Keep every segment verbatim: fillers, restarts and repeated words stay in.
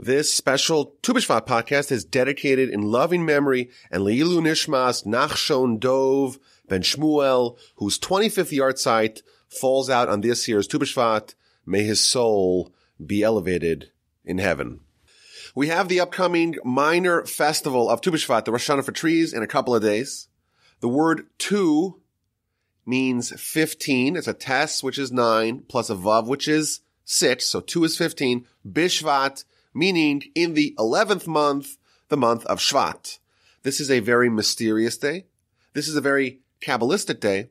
This special Tu B'Shvat podcast is dedicated in loving memory and leilui nishmas Nachshon Dov Ben Shmuel, whose twenty-fifth yahrzeit falls out on this year's Tu B'Shvat. May his soul be elevated in heaven. We have the upcoming minor festival of Tu B'Shvat, the Rosh Hashanah for trees, in a couple of days. The word Tu means fifteen. It's a tes, which is nine, plus a vav, which is six. So two is fifteen. B'Shvat, meaning in the eleventh month, the month of Shvat. This is a very mysterious day. This is a very Kabbalistic day.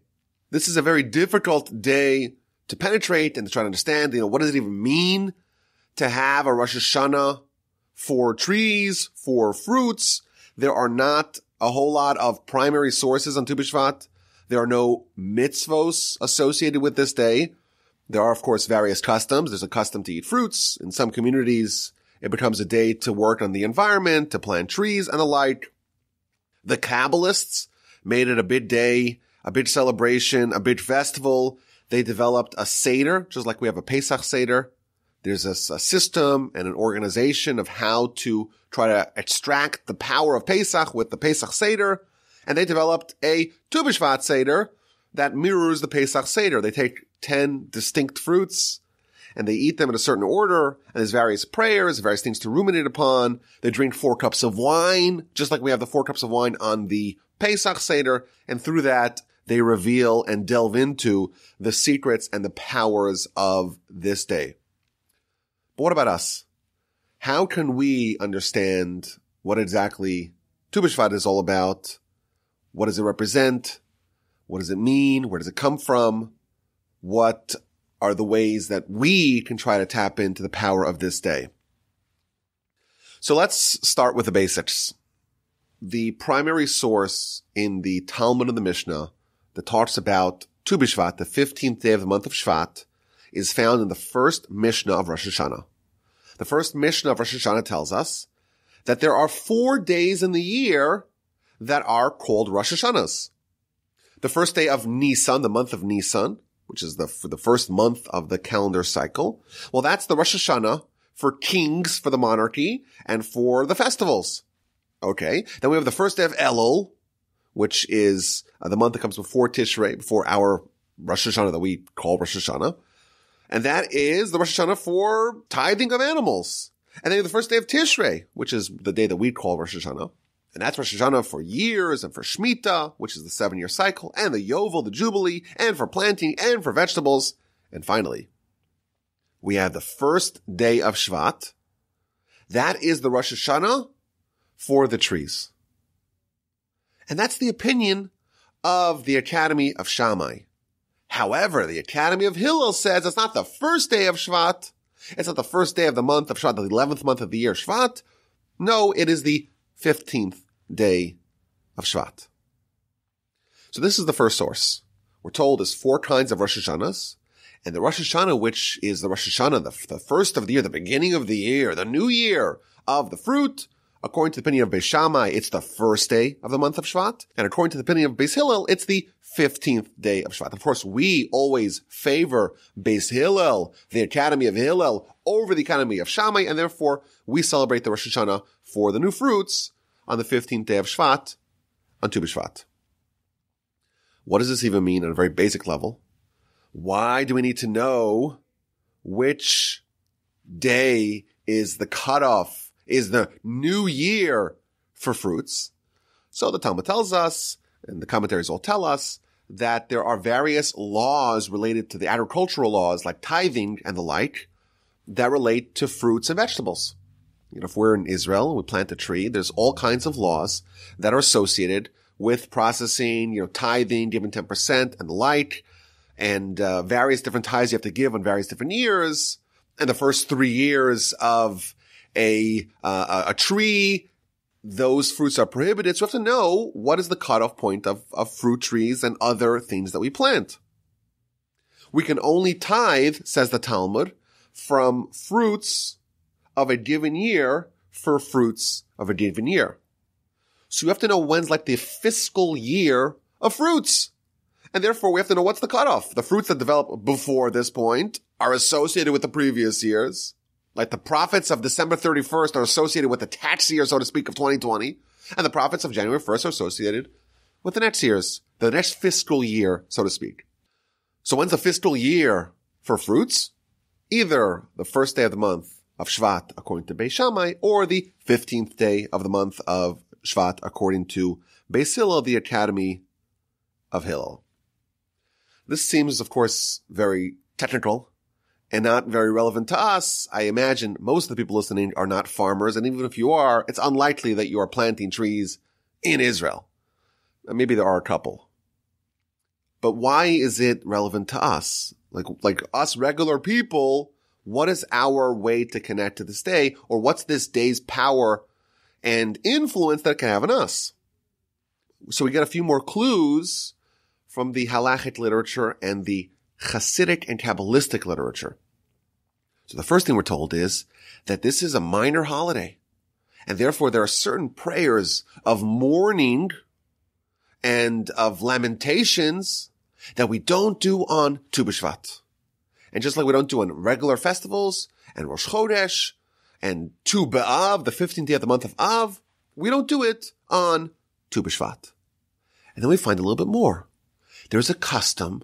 This is a very difficult day to penetrate and to try to understand. You know, what does it even mean to have a Rosh Hashanah for trees, for fruits? There are not a whole lot of primary sources on Tu B'Shvat. There are no mitzvos associated with this day. There are, of course, various customs. There's a custom to eat fruits. In some communities, it becomes a day to work on the environment, to plant trees and the like. The Kabbalists made it a big day, a big celebration, a big festival. They developed a Seder, just like we have a Pesach Seder. There's a, a system and an organization of how to try to extract the power of Pesach with the Pesach Seder. And they developed a Tu B'Shvat Seder that mirrors the Pesach Seder. They take ten distinct fruits and they eat them in a certain order. And there's various prayers, various things to ruminate upon. They drink four cups of wine, just like we have the four cups of wine on the Pesach Seder. And through that, they reveal and delve into the secrets and the powers of this day. But what about us? How can we understand what exactly Tu B'Shvat is all about? What does it represent? What does it mean? Where does it come from? What are the ways that we can try to tap into the power of this day? So let's start with the basics. The primary source in the Talmud and the Mishnah that talks about Tu B'Shvat, the fifteenth day of the month of Shvat, is found in the first Mishnah of Rosh Hashanah. The first Mishnah of Rosh Hashanah tells us that there are four days in the year that are called Rosh Hashanahs. The first day of Nisan, the month of Nisan, which is the, the first month of the calendar cycle, well, that's the Rosh Hashanah for kings, for the monarchy, and for the festivals. Okay, then we have the first day of Elul, which is uh, the month that comes before Tishrei, before our Rosh Hashanah that we call Rosh Hashanah. And that is the Rosh Hashanah for tithing of animals. And then the first day of Tishrei, which is the day that we call Rosh Hashanah. And that's Rosh Hashanah for years and for Shemitah, which is the seven-year cycle, and the Yovel, the Jubilee, and for planting, and for vegetables. And finally, we have the first day of Shvat. That is the Rosh Hashanah for the trees. And that's the opinion of the Academy of Shammai. However, the Academy of Hillel says it's not the first day of Shvat. It's not the first day of the month of Shvat, the eleventh month of the year, Shvat. No, it is the fifteenth day of Shvat. So this is the first source. We're told there's four kinds of Rosh Hashanahs. And the Rosh Hashanah, which is the Rosh Hashanah, the, the first of the year, the beginning of the year, the new year of the fruit, according to the opinion of Beit Shammai, it's the first day of the month of Shvat. And according to the opinion of Beis Hillel, it's the fifteenth day of Shvat. Of course, we always favor Beis Hillel, the Academy of Hillel, over the Academy of Shammai, and therefore we celebrate the Rosh Hashanah for the new fruits on the fifteenth day of Shvat, on Tu B'Shvat. What does this even mean on a very basic level? Why do we need to know which day is the cutoff, is the new year for fruits? So the Talmud tells us, and the commentaries all tell us, that there are various laws related to the agricultural laws, like tithing and the like, that relate to fruits and vegetables. You know, if we're in Israel and we plant a tree, there's all kinds of laws that are associated with processing, you know, tithing, giving ten percent and the like, and uh, various different tithes you have to give on various different years. And the first three years of A, uh, a tree, those fruits are prohibited. So we have to know what is the cutoff point of, of fruit trees and other things that we plant. We can only tithe, says the Talmud, from fruits of a given year for fruits of a given year. So you have to know when's like the fiscal year of fruits. And therefore we have to know what's the cutoff. The fruits that develop before this point are associated with the previous years. Like the prophets of December thirty-first are associated with the tax year, so to speak, of twenty twenty, and the prophets of January first are associated with the next year's, the next fiscal year, so to speak. So when's the fiscal year for fruits? Either the first day of the month of Shvat, according to Beit Shammai, or the fifteenth day of the month of Shvat, according to Beis Hillel, the Academy of Hillel. This seems, of course, very technical and not very relevant to us. I imagine most of the people listening are not farmers, and even if you are, it's unlikely that you are planting trees in Israel. Maybe there are a couple. But why is it relevant to us? Like, like us regular people, what is our way to connect to this day? Or what's this day's power and influence that it can have on us? So we get a few more clues from the halachic literature and the Hasidic and Kabbalistic literature. So the first thing we're told is that this is a minor holiday. And therefore there are certain prayers of mourning and of lamentations that we don't do on Tu B'Shvat. And just like we don't do on regular festivals and Rosh Chodesh and Tu B'Av, the fifteenth day of the month of Av, we don't do it on Tu B'Shvat. And then we find a little bit more. There's a custom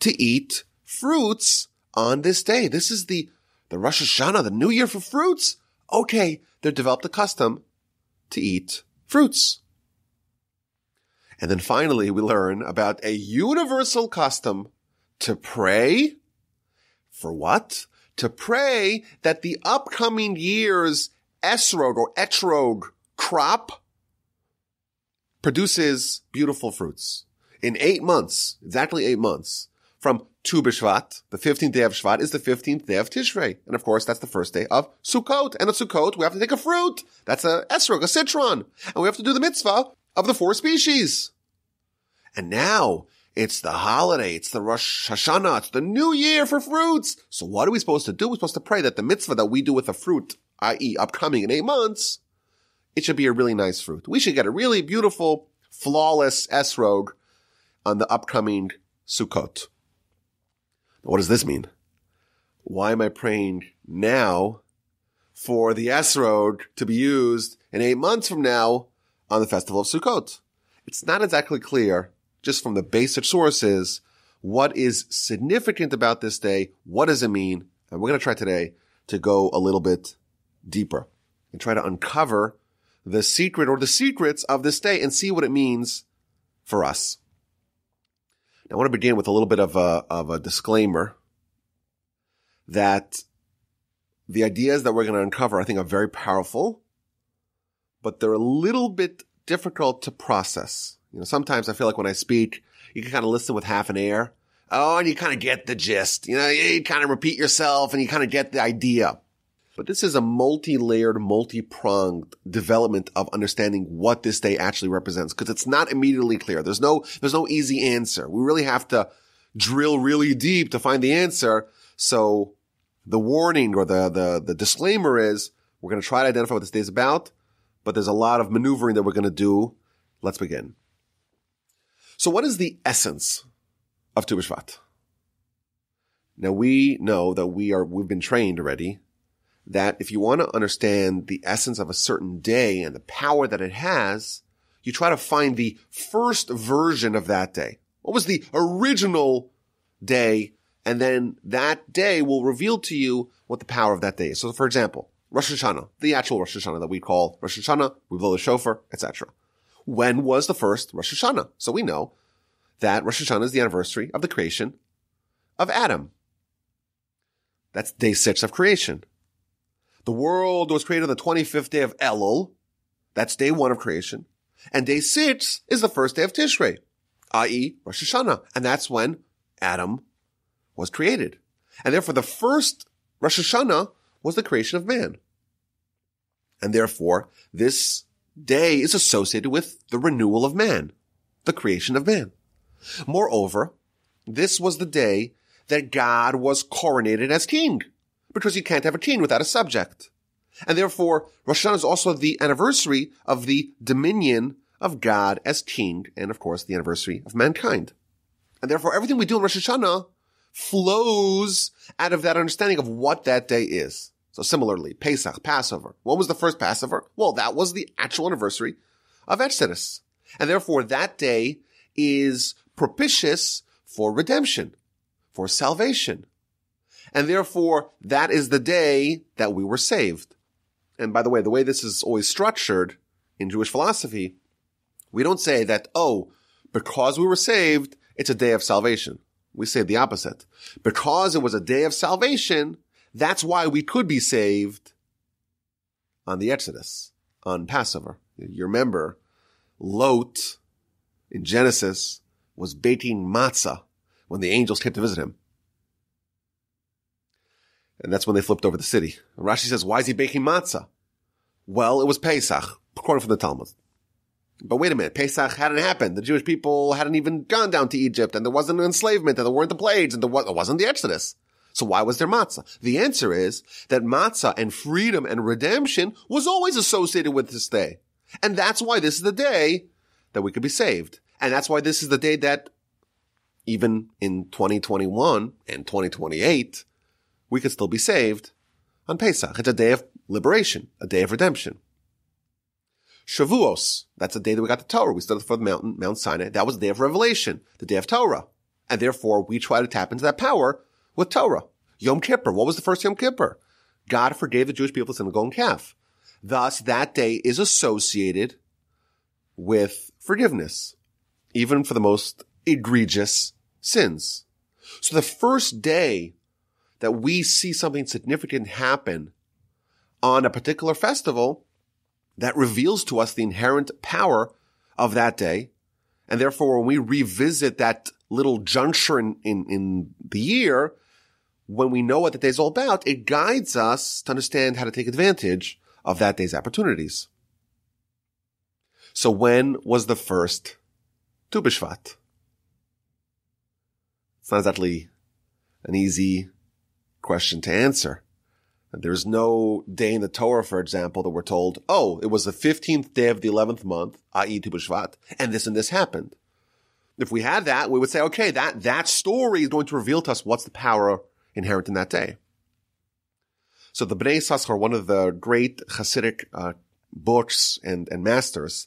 to eat fruits on this day. This is the, the Rosh Hashanah, the New Year for fruits. Okay, they've developed a custom to eat fruits. And then finally, we learn about a universal custom to pray. For what? To pray that the upcoming year's etrog or etrog crop produces beautiful fruits. In eight months, exactly eight months, from Tu B'Shvat, the fifteenth day of Shvat, is the fifteenth day of Tishrei. And of course, that's the first day of Sukkot. And at Sukkot, we have to take a fruit. That's a etrog, a citron. And we have to do the mitzvah of the four species. And now, it's the holiday, it's the Rosh Hashanah, it's the new year for fruits. So what are we supposed to do? We're supposed to pray that the mitzvah that we do with a fruit, that is upcoming in eight months, it should be a really nice fruit. We should get a really beautiful, flawless etrog on the upcoming Sukkot. What does this mean? Why am I praying now for the etrog to be used in eight months from now on the festival of Sukkot? It's not exactly clear, just from the basic sources, what is significant about this day, what does it mean? And we're going to try today to go a little bit deeper and try to uncover the secret or the secrets of this day and see what it means for us. I want to begin with a little bit of a, of a disclaimer that the ideas that we're going to uncover, I think, are very powerful, but they're a little bit difficult to process. You know, sometimes I feel like when I speak, you can kind of listen with half an ear. Oh, and you kind of get the gist. You know, you kind of repeat yourself and you kind of get the idea. But this is a multi-layered, multi-pronged development of understanding what this day actually represents, because it's not immediately clear. There's no, there's no easy answer. We really have to drill really deep to find the answer. So the warning or the, the, the disclaimer is we're going to try to identify what this day is about, but there's a lot of maneuvering that we're going to do. Let's begin. So what is the essence of Tu B'Shvat? Now we know that we are, we've been trained already that if you want to understand the essence of a certain day and the power that it has, you try to find the first version of that day. What was the original day? And then that day will reveal to you what the power of that day is. So for example, Rosh Hashanah, the actual Rosh Hashanah that we call Rosh Hashanah, we blow the shofar, et cetera. When was the first Rosh Hashanah? So we know that Rosh Hashanah is the anniversary of the creation of Adam. That's day six of creation. The world was created on the twenty-fifth day of Elul. That's day one of creation. And day six is the first day of Tishrei, that is. Rosh Hashanah. And that's when Adam was created. And therefore, the first Rosh Hashanah was the creation of man. And therefore, this day is associated with the renewal of man, the creation of man. Moreover, this was the day that God was coronated as king, because you can't have a king without a subject. And therefore, Rosh Hashanah is also the anniversary of the dominion of God as king, and of course, the anniversary of mankind. And therefore, everything we do in Rosh Hashanah flows out of that understanding of what that day is. So similarly, Pesach, Passover. What was the first Passover? Well, that was the actual anniversary of Exodus. And therefore, that day is propitious for redemption, for salvation. And therefore, that is the day that we were saved. And by the way, the way this is always structured in Jewish philosophy, we don't say that, oh, because we were saved, it's a day of salvation. We say the opposite. Because it was a day of salvation, that's why we could be saved on the Exodus, on Passover. You remember, Lot in Genesis was baking matzah when the angels came to visit him. And that's when they flipped over the city. And Rashi says, why is he baking matzah? Well, it was Pesach, according from the Talmud. But wait a minute, Pesach hadn't happened. The Jewish people hadn't even gone down to Egypt, and there wasn't an enslavement, and there weren't the plagues, and there wasn't the Exodus. So why was there matzah? The answer is that matzah and freedom and redemption was always associated with this day. And that's why this is the day that we could be saved. And that's why this is the day that, even in twenty twenty-one and twenty twenty-eight, we could still be saved on Pesach. It's a day of liberation, a day of redemption. Shavuos, that's the day that we got the Torah. We stood for the mountain, Mount Sinai. That was the day of revelation, the day of Torah. And therefore, we try to tap into that power with Torah. Yom Kippur, what was the first Yom Kippur? God forgave the Jewish people in the golden calf. Thus, that day is associated with forgiveness, even for the most egregious sins. So the first day that we see something significant happen on a particular festival, that reveals to us the inherent power of that day. And therefore, when we revisit that little juncture in, in, in the year, when we know what the day's all about, it guides us to understand how to take advantage of that day's opportunities. So when was the first Tu B'Shvat? It's not exactly an easy question to answer. There's no day in the Torah, for example, that we're told, oh, it was the fifteenth day of the eleventh month, that is. Tu B'Shvat, and this and this happened. If we had that, we would say, okay, that, that story is going to reveal to us what's the power inherent in that day. So the Bnei Sassar, one of the great Hasidic uh, books and, and masters,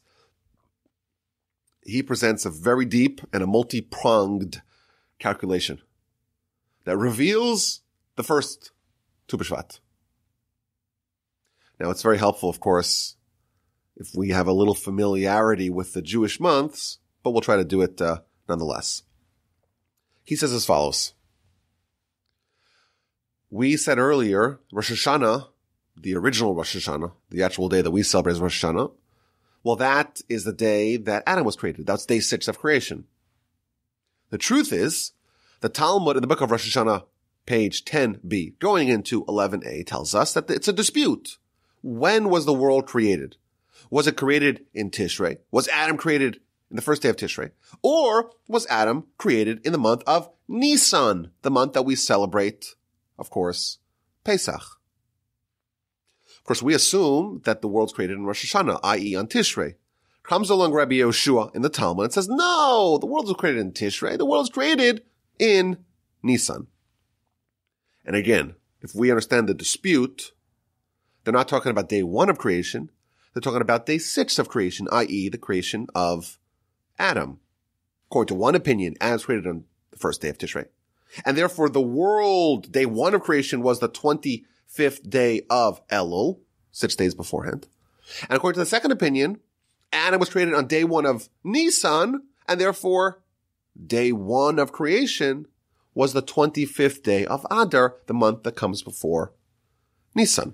he presents a very deep and a multi-pronged calculation that reveals the first Tu B'Shvat. Now, it's very helpful, of course, if we have a little familiarity with the Jewish months, but we'll try to do it uh, nonetheless. He says as follows. We said earlier, Rosh Hashanah, the original Rosh Hashanah, the actual day that we celebrate as Rosh Hashanah, well, that is the day that Adam was created. That's day six of creation. The truth is, the Talmud in the book of Rosh Hashanah, page ten b, going into eleven a, tells us that it's a dispute. When was the world created? Was it created in Tishrei? Was Adam created in the first day of Tishrei? Or was Adam created in the month of Nisan, the month that we celebrate, of course, Pesach? Of course, we assume that the world's created in Rosh Hashanah, that is on Tishrei. Comes along Rabbi Yehoshua in the Talmud and says, no, the world was created in Tishrei. The world's created in Nisan. And again, if we understand the dispute, they're not talking about day one of creation. They're talking about day six of creation, that is the creation of Adam. According to one opinion, Adam's created on the first day of Tishrei. And therefore, the world, day one of creation, was the twenty-fifth day of Elul, six days beforehand. And according to the second opinion, Adam was created on day one of Nisan, and therefore, day one of creation was the twenty-fifth day of Adar, the month that comes before Nisan.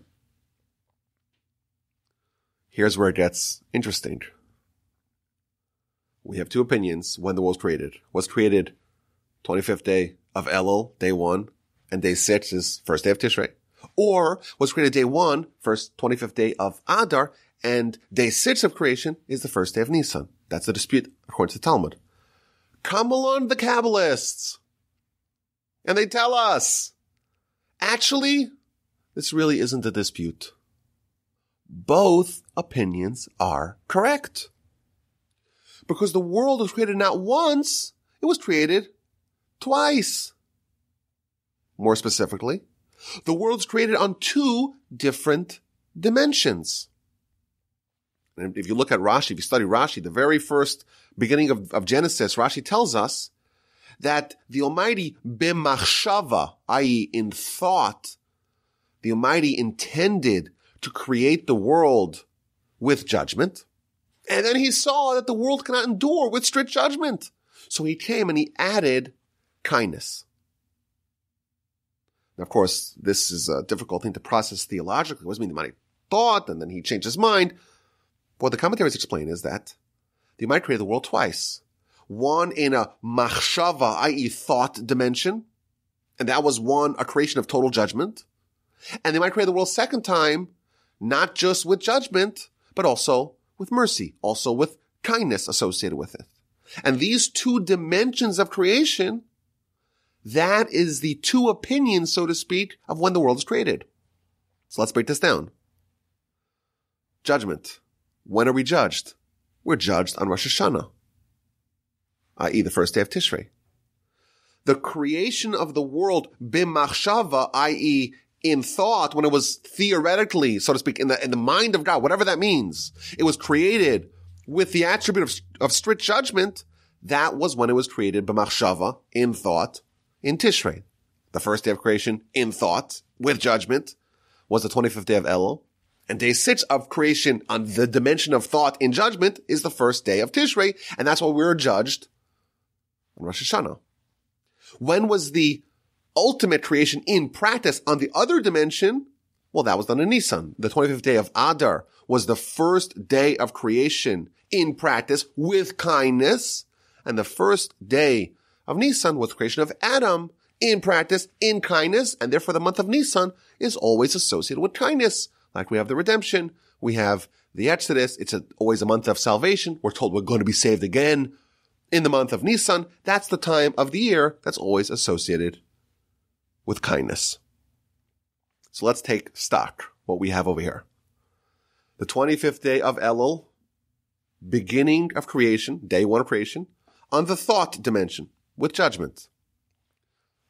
Here's where it gets interesting. We have two opinions when the world was created. Was created twenty-fifth day of Elul, day one, and day six is first day of Tishrei. Or was created day one, first twenty-fifth day of Adar, and day six of creation is the first day of Nisan. That's the dispute according to the Talmud. Come along the Kabbalists! And they tell us, actually, this really isn't a dispute. Both opinions are correct. Because the world was created not once, it was created twice. More specifically, The world's created on two different dimensions. And if you look at Rashi, if you study Rashi, the very first beginning of, of Genesis, Rashi tells us that the Almighty b'machshava, that is in thought, the Almighty intended to create the world with judgment. And then he saw that the world cannot endure with strict judgment. So he came and he added kindness. Now, of course, this is a difficult thing to process theologically. What does it mean? The Almighty thought, and then he changed his mind. What the commentaries explain is that the Almighty created the world twice. One in a machshava, that is thought dimension, and that was one, a creation of total judgment. And the Almighty created the world second time, not just with judgment, but also with mercy, also with kindness associated with it. And these two dimensions of creation, that is the two opinions, so to speak, of when the world is created. So let's break this down. Judgment. When are we judged? We're judged on Rosh Hashanah, that is the first day of Tishrei. The creation of the world, b'machshava, that is in thought, when it was theoretically, so to speak, in the in the mind of God, whatever that means, it was created with the attribute of, of strict judgment. That was when it was created, b'machshava, in thought, in Tishrei. The first day of creation, in thought, with judgment, was the twenty-fifth day of Elul. And day six of creation on the dimension of thought in judgment is the first day of Tishrei, and that's why we were judged on Rosh Hashanah. When was the ultimate creation in practice on the other dimension? Well, that was done in Nisan. The twenty-fifth day of Adar was the first day of creation in practice with kindness, and the first day of Nisan was the creation of Adam in practice in kindness, and therefore the month of Nisan is always associated with kindness. Like we have the redemption, we have the Exodus. It's a, always a month of salvation. We're told we're going to be saved again in the month of Nisan. That's the time of the year that's always associated with kindness. So let's take stock what we have over here. The twenty-fifth day of Elul, beginning of creation, day one of creation, on the thought dimension with judgment.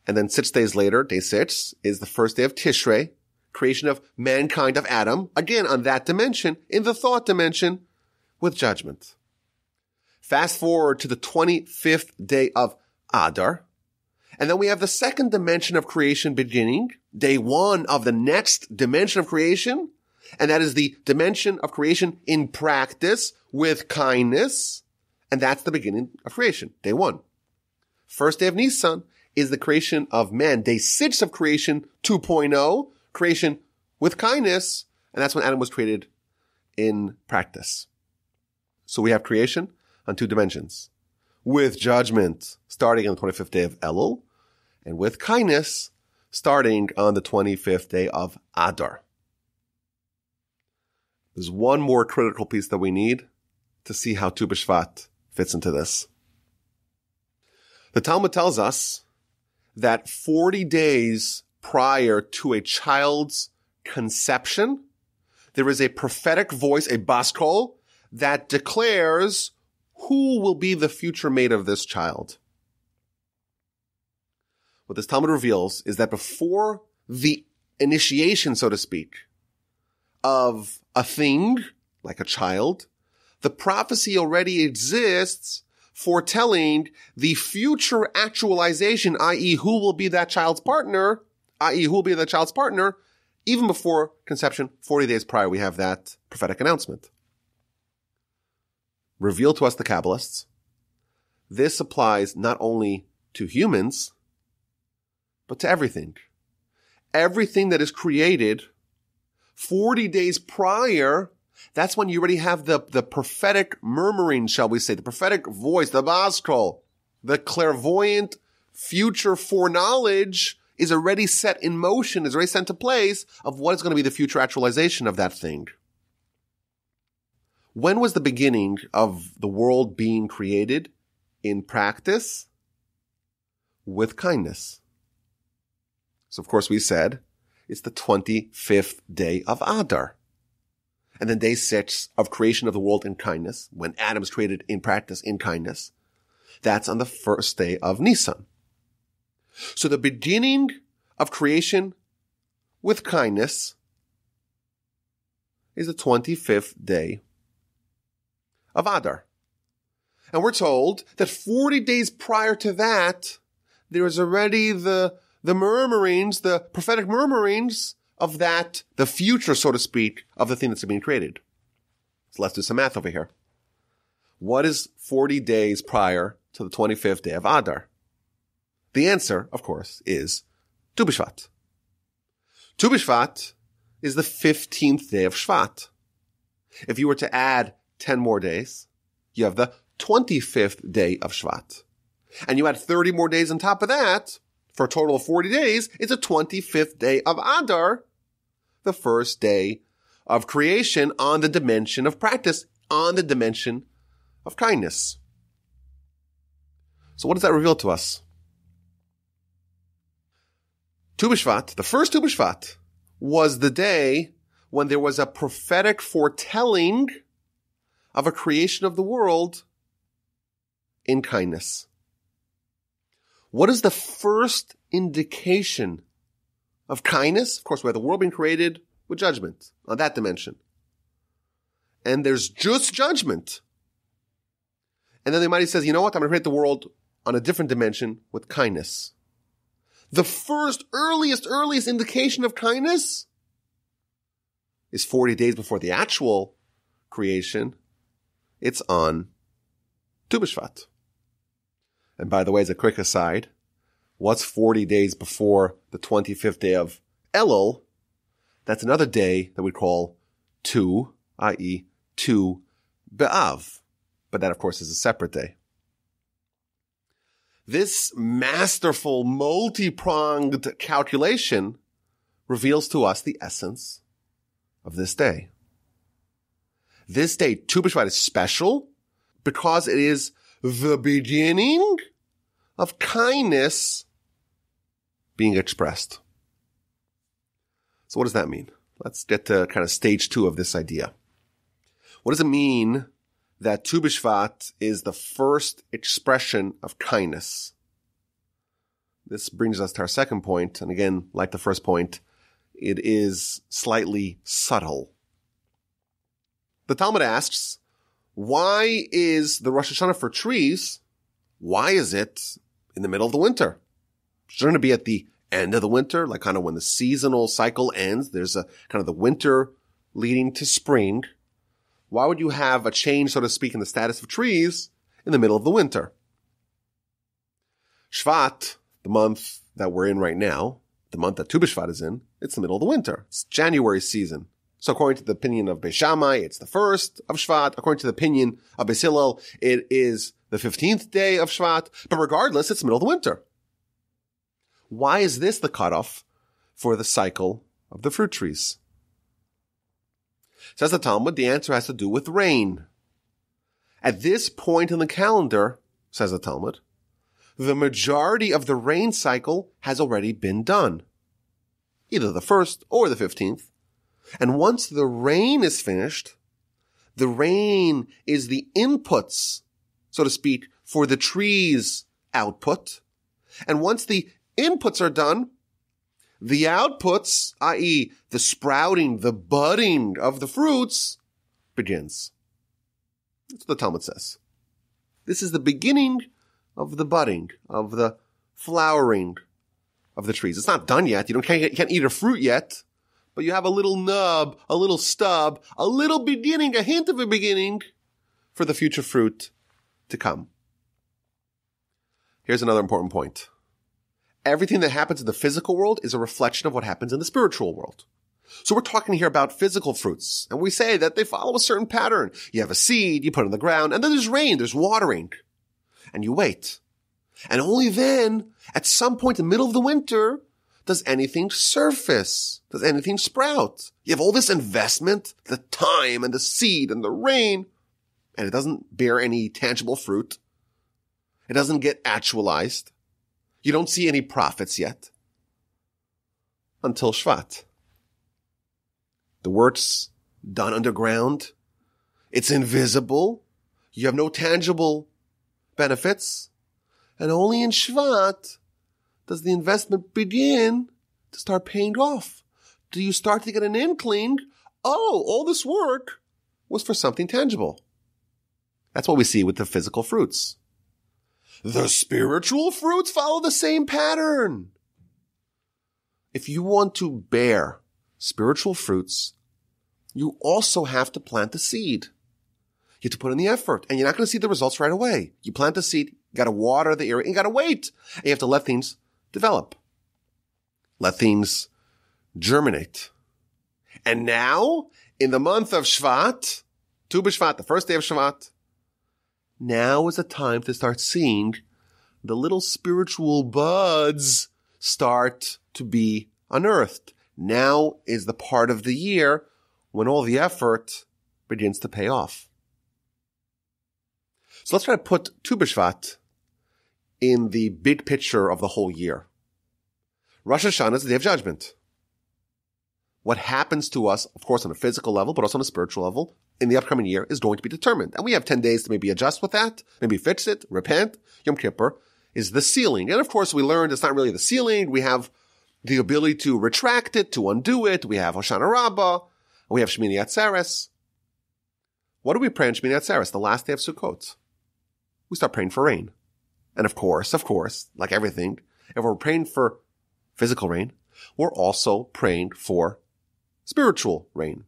And then six days later, day six, is the first day of Tishrei, creation of mankind, of Adam, again on that dimension, in the thought dimension, with judgment. Fast forward to the twenty-fifth day of Adar, and then we have the second dimension of creation beginning, day one of the next dimension of creation, and that is the dimension of creation in practice with kindness, and that's the beginning of creation, day one. First day of Nisan is the creation of man, day six of creation two point oh, creation with kindness, and that's when Adam was created in practice. So we have creation on two dimensions, with judgment starting on the twenty-fifth day of Elul, and with kindness starting on the twenty-fifth day of Adar. There's one more critical piece that we need to see how Tu B'Shvat fits into this. The Talmud tells us that forty days prior to a child's conception, there is a prophetic voice, a bas kol, that declares who will be the future mate of this child. What this Talmud reveals is that before the initiation, so to speak, of a thing, like a child, the prophecy already exists foretelling the future actualization, that is who will be that child's partner, that is who will be the child's partner, even before conception, forty days prior, we have that prophetic announcement. Revealed to us the Kabbalists, this applies not only to humans, but to everything. Everything that is created forty days prior, that's when you already have the, the prophetic murmuring, shall we say, the prophetic voice, the bas kol, the clairvoyant future foreknowledge is already set in motion, is already set into place of what is going to be the future actualization of that thing. When was the beginning of the world being created in practice? With kindness. So, of course, we said it's the twenty-fifth day of Adar. And then day six of creation of the world in kindness, when Adam is created in practice in kindness, that's on the first day of Nisan. So the beginning of creation with kindness is the twenty-fifth day of Adar. And we're told that forty days prior to that, there is already the, the murmurings, the prophetic murmurings of that, the future, so to speak, of the thing that's being created. So let's do some math over here. What is forty days prior to the twenty-fifth day of Adar? The answer, of course, is Tu B'Shvat. Tu B'Shvat is the fifteenth day of Shvat. If you were to add ten more days, you have the twenty-fifth day of Shvat. And you add thirty more days on top of that, for a total of forty days, it's the twenty-fifth day of Adar, the first day of creation on the dimension of practice, on the dimension of kindness. So what does that reveal to us? Tu B'Shvat, the first Tu B'Shvat, was the day when there was a prophetic foretelling of a creation of the world in kindness. What is the first indication of kindness? Of course, we have the world being created with judgment on that dimension. And there's just judgment. And then the Almighty says, you know what? I'm going to create the world on a different dimension with kindness. The first, earliest, earliest indication of kindness is forty days before the actual creation. It's on Tu B'Shvat. And by the way, as a quick aside, what's forty days before the twenty-fifth day of Elul? That's another day that we call Tu, that is. Tu B'Av. But that, of course, is a separate day. This masterful, multi-pronged calculation reveals to us the essence of this day. This day, Tu B'Shvat, is special because it is the beginning of kindness being expressed. So what does that mean? Let's get to kind of stage two of this idea. What does it mean that Tu B'Shvat is the first expression of kindness? This brings us to our second point, and again, like the first point, it is slightly subtle. The Talmud asks, why is the Rosh Hashanah for trees, why is it in the middle of the winter? Shouldn't it be at the end of the winter, like kind of when the seasonal cycle ends, there's a kind of the winter leading to spring. Why would you have a change, so to speak, in the status of trees in the middle of the winter? Shvat, the month that we're in right now, the month that Tu B'Shvat is in, it's the middle of the winter. It's January season. So according to the opinion of Beit Shammai, it's the first of Shvat. According to the opinion of Beis Hillel, it is the fifteenth day of Shvat. But regardless, it's the middle of the winter. Why is this the cutoff for the cycle of the fruit trees? Says the Talmud, the answer has to do with rain. At this point in the calendar, says the Talmud, the majority of the rain cycle has already been done, either the first or the fifteenth. And once the rain is finished, the rain is the inputs, so to speak, for the tree's output. And once the inputs are done, the outputs, that is the sprouting, the budding of the fruits, begins. That's what the Talmud says. This is the beginning of the budding, of the flowering of the trees. It's not done yet. You don't can't, you can't eat a fruit yet, but you have a little nub, a little stub, a little beginning, a hint of a beginning for the future fruit to come. Here's another important point. Everything that happens in the physical world is a reflection of what happens in the spiritual world. So we're talking here about physical fruits, and we say that they follow a certain pattern. You have a seed, you put it in the ground, and then there's rain, there's watering, and you wait. And only then, at some point in the middle of the winter, does anything surface? Does anything sprout? You have all this investment, the time and the seed and the rain, and it doesn't bear any tangible fruit. It doesn't get actualized. You don't see any prophets yet until Shvat. The work's done underground. It's invisible. You have no tangible benefits. And only in Shvat does the investment begin to start paying off, do you start to get an inkling, oh, all this work was for something tangible. That's what we see with the physical fruits. The spiritual fruits follow the same pattern. If you want to bear spiritual fruits, you also have to plant the seed. You have to put in the effort, and you're not going to see the results right away. You plant the seed, you got to water the area, and you got to wait. And you have to let things develop. Let things germinate. And now, in the month of Shvat, Tu B'Shvat, the first day of Shvat, now is the time to start seeing the little spiritual buds start to be unearthed. Now is the part of the year when all the effort begins to pay off. So let's try to put Tu B'Shvat in the big picture of the whole year. Rosh Hashanah is the Day of Judgment. What happens to us, of course, on a physical level, but also on a spiritual level, in the upcoming year is going to be determined. And we have ten days to maybe adjust with that, maybe fix it, repent. Yom Kippur is the sealing. And of course, we learned it's not really the sealing. We have the ability to retract it, to undo it. We have Hoshana Rabbah. We have Shmini Atzeres. What do we pray in Shmini Atzeres, the last day of Sukkot? We start praying for rain. And of course, of course, like everything, if we're praying for physical rain, we're also praying for spiritual rain.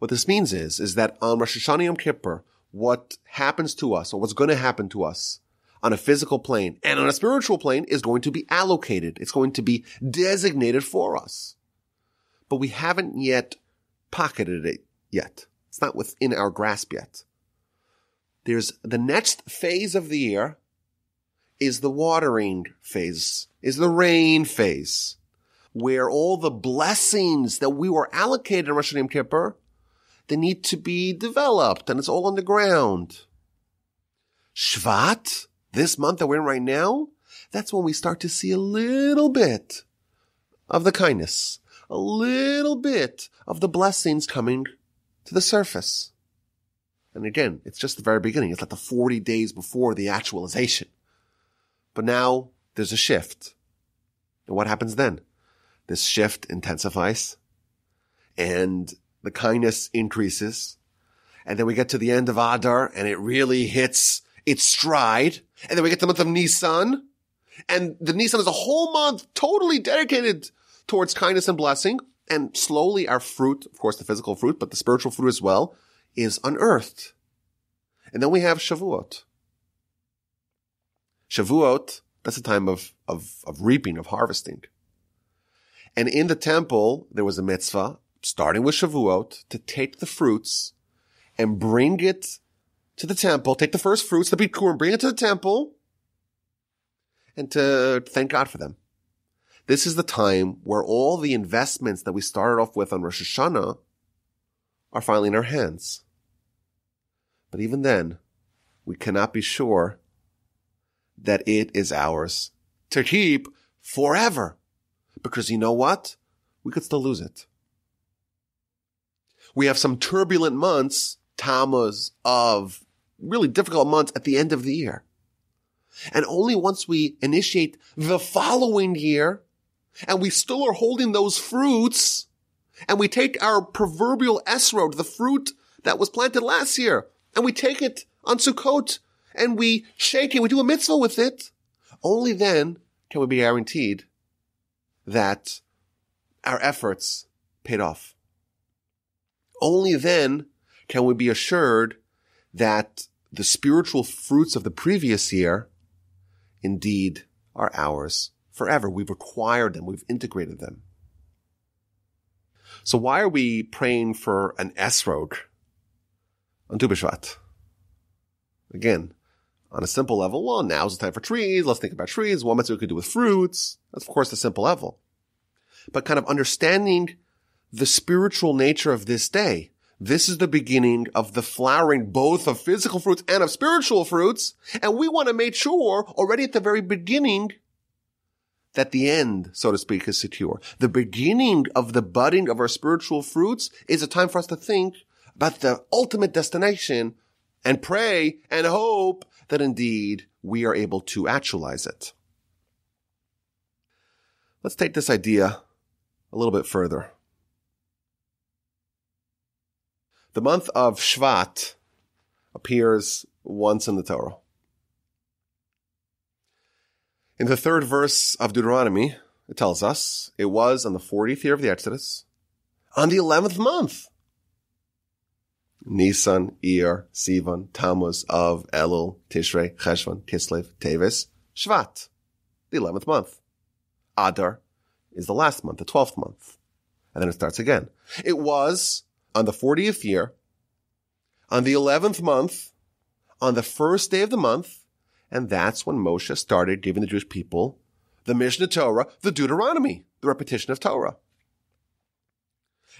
What this means is, is that on Rosh Hashanah Yom Kippur, what happens to us, or what's going to happen to us on a physical plane and on a spiritual plane is going to be allocated. It's going to be designated for us. But we haven't yet pocketed it yet. It's not within our grasp yet. There's the next phase of the year is the watering phase, is the rain phase, where all the blessings that we were allocated in Rosh Hashanah Yom Kippur, they need to be developed, and it's all on the ground. Shvat, this month that we're in right now, that's when we start to see a little bit of the kindness, a little bit of the blessings coming to the surface. And again, it's just the very beginning. It's like the forty days before the actualization. But now there's a shift. And what happens then? This shift intensifies and the kindness increases. And then we get to the end of Adar and it really hits its stride. And then we get to the month of Nisan. And the Nisan is a whole month totally dedicated towards kindness and blessing. And slowly our fruit, of course the physical fruit, but the spiritual fruit as well, is unearthed. And then we have Shavuot. Shavuot, that's a time of, of, of reaping, of harvesting. And in the temple, there was a mitzvah, starting with Shavuot, to take the fruits and bring it to the temple, take the first fruits, the bikur, and bring it to the temple, and to thank God for them. This is the time where all the investments that we started off with on Rosh Hashanah are finally in our hands. But even then, we cannot be sure that it is ours to keep forever. Because you know what? We could still lose it. We have some turbulent months, tamas of really difficult months at the end of the year. And only once we initiate the following year and we still are holding those fruits and we take our proverbial etrog, the fruit that was planted last year, and we take it on Sukkot and we shake it, we do a mitzvah with it, only then can we be guaranteed that our efforts paid off. Only then can we be assured that the spiritual fruits of the previous year indeed are ours forever. We've acquired them. We've integrated them. So why are we praying for an etrog on Tu B'Shvat? Again, on a simple level, well, now's the time for trees. Let's think about trees. What mitzvah we could do with fruits. That's, of course, the simple level. But kind of understanding the spiritual nature of this day. This is the beginning of the flowering both of physical fruits and of spiritual fruits. And we want to make sure already at the very beginning that the end, so to speak, is secure. The beginning of the budding of our spiritual fruits is a time for us to think about the ultimate destination and pray and hope that indeed we are able to actualize it. Let's take this idea a little bit further. The month of Shvat appears once in the Torah. In the third verse of Deuteronomy, it tells us, it was on the fortieth year of the Exodus, on the eleventh month. Nisan, Iyar, Sivan, Tammuz, Av, Elul, Tishrei, Cheshvan, Kislev, Teves, Shvat, the eleventh month. Adar is the last month, the twelfth month. And then it starts again. It was on the fortieth year, on the eleventh month, on the first day of the month, and that's when Moshe started giving the Jewish people the Mishnah Torah, the Deuteronomy, the repetition of Torah.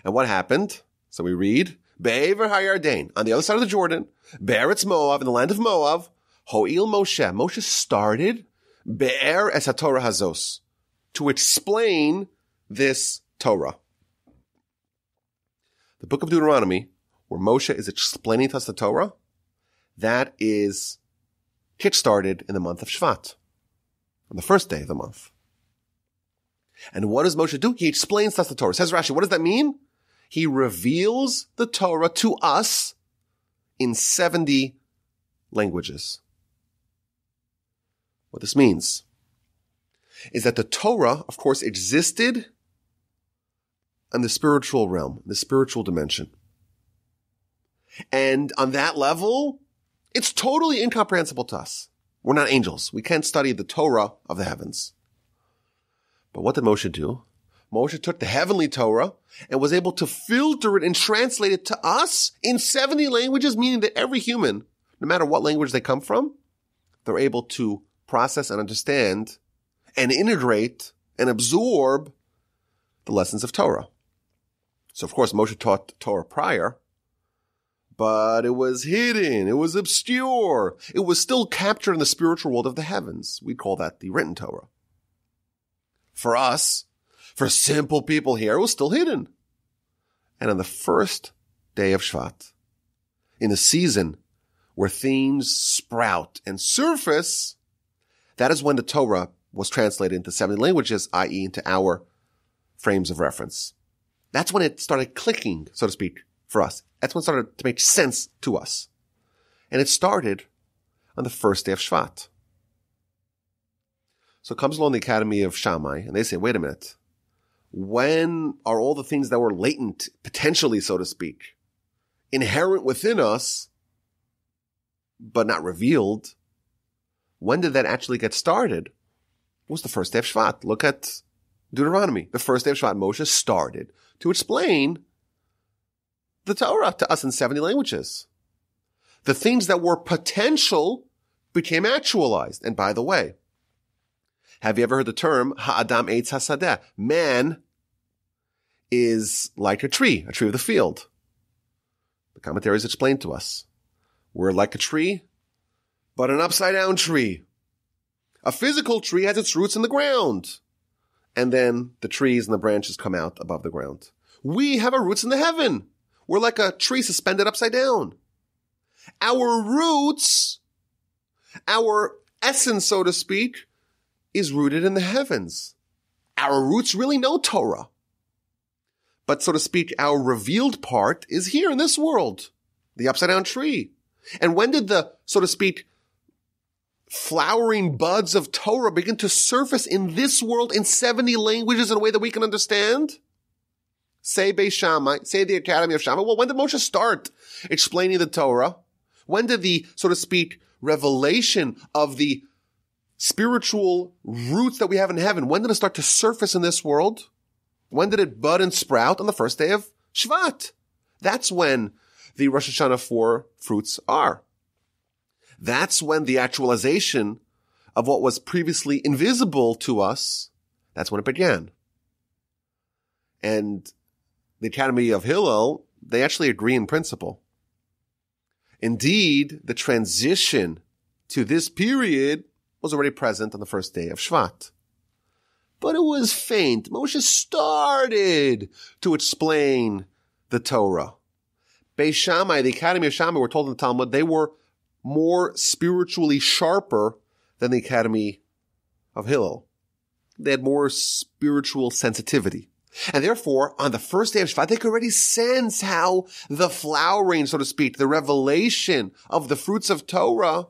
And what happened? So we read, Be'er HaYarden, on the other side of the Jordan, Be'eretz Moab, in the land of Moab, Ho'il Moshe. Moshe started Be'er es HaTorah Hazos, to explain this Torah. The book of Deuteronomy, where Moshe is explaining to us the Torah, that is kick-started in the month of Shvat, on the first day of the month. And what does Moshe do? He explains to us the Torah. Says Rashi, what does that mean? He reveals the Torah to us in seventy languages. What this means is that the Torah, of course, existed in the spiritual realm, the spiritual dimension. And on that level, it's totally incomprehensible to us. We're not angels. We can't study the Torah of the heavens. But what did Moshe do? Moshe took the heavenly Torah and was able to filter it and translate it to us in seventy languages, meaning that every human, no matter what language they come from, they're able to process and understand and integrate and absorb the lessons of Torah. So, of course, Moshe taught Torah prior, but it was hidden, it was obscure, it was still captured in the spiritual world of the heavens. We call that the written Torah. For us, for simple people here, it was still hidden. And on the first day of Shvat, in the season where themes sprout and surface, that is when the Torah was translated into seventy languages, that is into our frames of reference. That's when it started clicking, so to speak, for us. That's when it started to make sense to us. And it started on the first day of Shvat. So comes along the Academy of Shammai, and they say, wait a minute, when are all the things that were latent, potentially, so to speak, inherent within us, but not revealed, when did that actually get started? It was the first day of Shvat. Look at Deuteronomy. The first day of Shvat, Moshe started to explain the Torah to us in seventy languages. The things that were potential became actualized. And by the way, have you ever heard the term ha'adam eitz hasadeh? Man is like a tree, a tree of the field. The commentaries explain to us. We're like a tree, but an upside-down tree. A physical tree has its roots in the ground. And then the trees and the branches come out above the ground. We have our roots in the heaven. We're like a tree suspended upside down. Our roots, our essence, so to speak, is rooted in the heavens. Our roots really know Torah. But so to speak, our revealed part is here in this world, the upside down tree. And when did the, so to speak, flowering buds of Torah begin to surface in this world in seventy languages in a way that we can understand? Say Beit Shammai, say the Academy of Shammai. Well, when did Moshe start explaining the Torah? When did the, so to speak, revelation of the spiritual roots that we have in heaven, when did it start to surface in this world? When did it bud and sprout? On the first day of Shvat. That's when the Rosh Hashanah four fruits are. That's when the actualization of what was previously invisible to us, that's when it began. And the Academy of Hillel, they actually agree in principle. Indeed, the transition to this period was already present on the first day of Shvat. But it was faint. Moshe started to explain the Torah. Beis Shammai, the Academy of Shammai, we're told in the Talmud, they were more spiritually sharper than the Academy of Hillel. They had more spiritual sensitivity. And therefore, on the first day of Shvat, they could already sense how the flowering, so to speak, the revelation of the fruits of Torah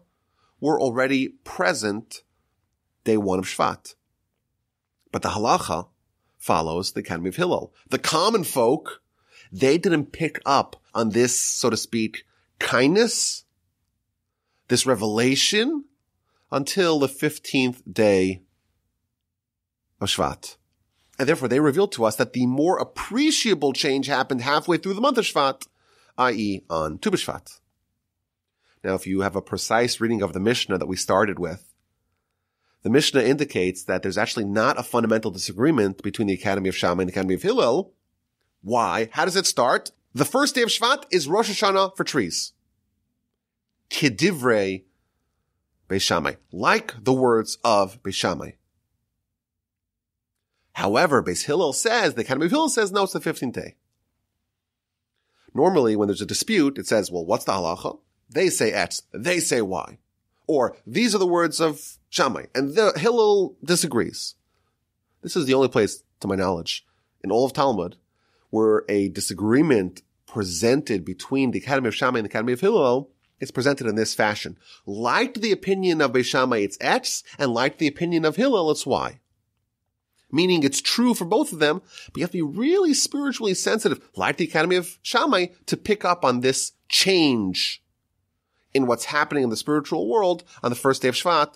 were already present day one of Shvat. But the halacha follows the Academy of Hillel. The common folk, they didn't pick up on this, so to speak, kindness, this revelation, until the fifteenth day of Shvat. And therefore, they revealed to us that the more appreciable change happened halfway through the month of Shvat, that is on Tu B'Shvat. Now, if you have a precise reading of the Mishnah that we started with, the Mishnah indicates that there's actually not a fundamental disagreement between the Academy of Shammai and the Academy of Hillel. Why? How does it start? The first day of Shvat is Rosh Hashanah for trees. Kedivrei Beit Shammai. Like the words of Beit Shammai. However, Beis Hillel says, the Academy of Hillel says, no, it's the fifteenth day. Normally, when there's a dispute, it says, well, what's the halacha? They say X, they say Y. Or, these are the words of Shammai, and the Hillel disagrees. This is the only place, to my knowledge, in all of Talmud, where a disagreement presented between the Academy of Shammai and the Academy of Hillel is presented in this fashion. Like the opinion of Beis Shammai, it's X, and like the opinion of Hillel, it's Y. Meaning it's true for both of them, but you have to be really spiritually sensitive, like the Academy of Shammai, to pick up on this change in what's happening in the spiritual world on the first day of Shvat.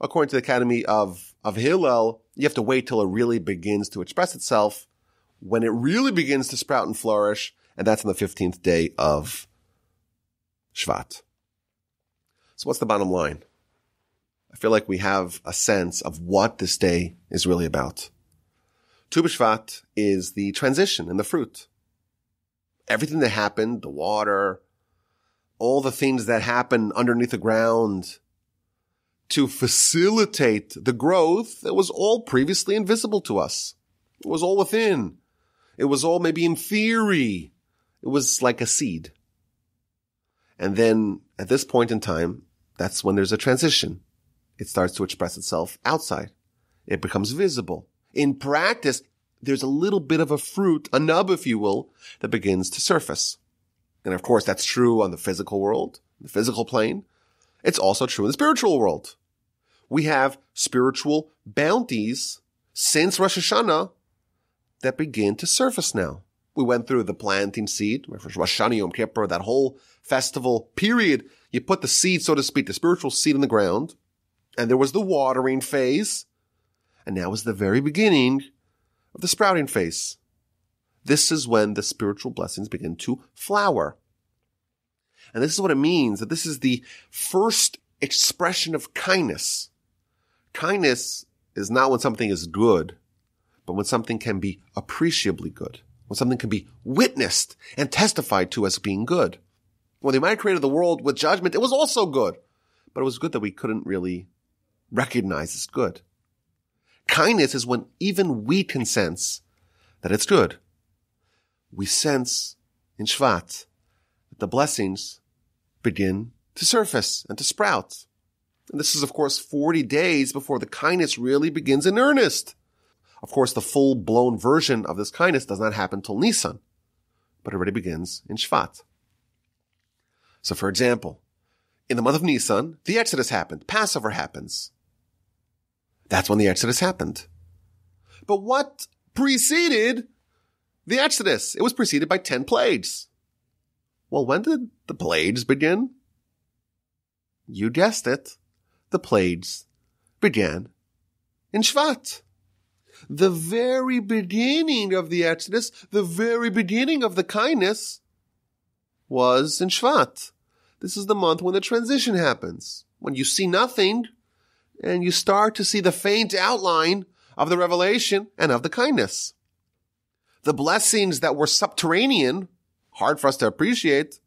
According to the Academy of, of Hillel, you have to wait till it really begins to express itself, when it really begins to sprout and flourish, and that's on the fifteenth day of Shvat. So what's the bottom line? I feel like we have a sense of what this day is really about. Tu B'Shvat is the transition and the fruit. Everything that happened, the water, all the things that happen underneath the ground to facilitate the growth that was all previously invisible to us. It was all within. It was all maybe in theory. It was like a seed. And then at this point in time, that's when there's a transition. It starts to express itself outside. It becomes visible. In practice, there's a little bit of a fruit, a nub, if you will, that begins to surface. And of course, that's true on the physical world, the physical plane. It's also true in the spiritual world. We have spiritual bounties since Rosh Hashanah that begin to surface now. We went through the planting seed, Rosh Hashanah, Yom Kippur, that whole festival period. You put the seed, so to speak, the spiritual seed in the ground. And there was the watering phase, and now is the very beginning of the sprouting phase. This is when the spiritual blessings begin to flower. And this is what it means, that this is the first expression of kindness. Kindness is not when something is good, but when something can be appreciably good, when something can be witnessed and testified to as being good. When they might have created the world with judgment, it was also good, but it was good that we couldn't really recognize it's good. Kindness is when even we can sense that it's good. We sense in Shvat that the blessings begin to surface and to sprout. And this is, of course, forty days before the kindness really begins in earnest. Of course, the full-blown version of this kindness does not happen till Nisan, but it already begins in Shvat. So, for example, in the month of Nisan, the Exodus happened. Passover happens. That's when the Exodus happened. But what preceded the Exodus? It was preceded by ten plagues. Well, when did the plagues begin? You guessed it. The plagues began in Shvat. The very beginning of the Exodus, the very beginning of the kindness was in Shvat. This is the month when the transition happens, when you see nothing and you start to see the faint outline of the revelation and of the kindness. The blessings that were subterranean, hard for us to appreciate,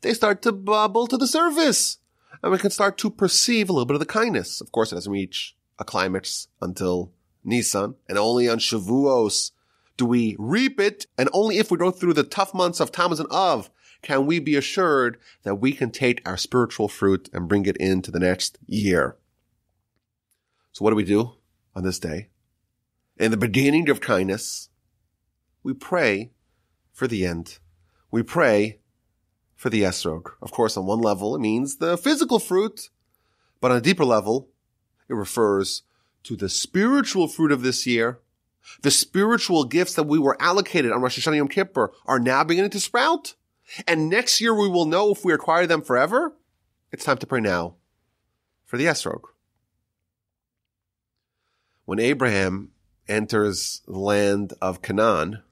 they start to bubble to the surface and we can start to perceive a little bit of the kindness. Of course, it doesn't reach a climax until Nisan, and only on Shavuos do we reap it, and only if we go through the tough months of Tammuz and Av can we be assured that we can take our spiritual fruit and bring it into the next year. So what do we do on this day? In the beginning of kindness, we pray for the end. We pray for the etrog. Of course, on one level, it means the physical fruit, but on a deeper level, it refers to the spiritual fruit of this year. The spiritual gifts that we were allocated on Rosh Hashanah Yom Kippur are now beginning to sprout. And next year we will know if we acquire them forever. It's time to pray now for the etrog. When Abraham enters the land of Canaan,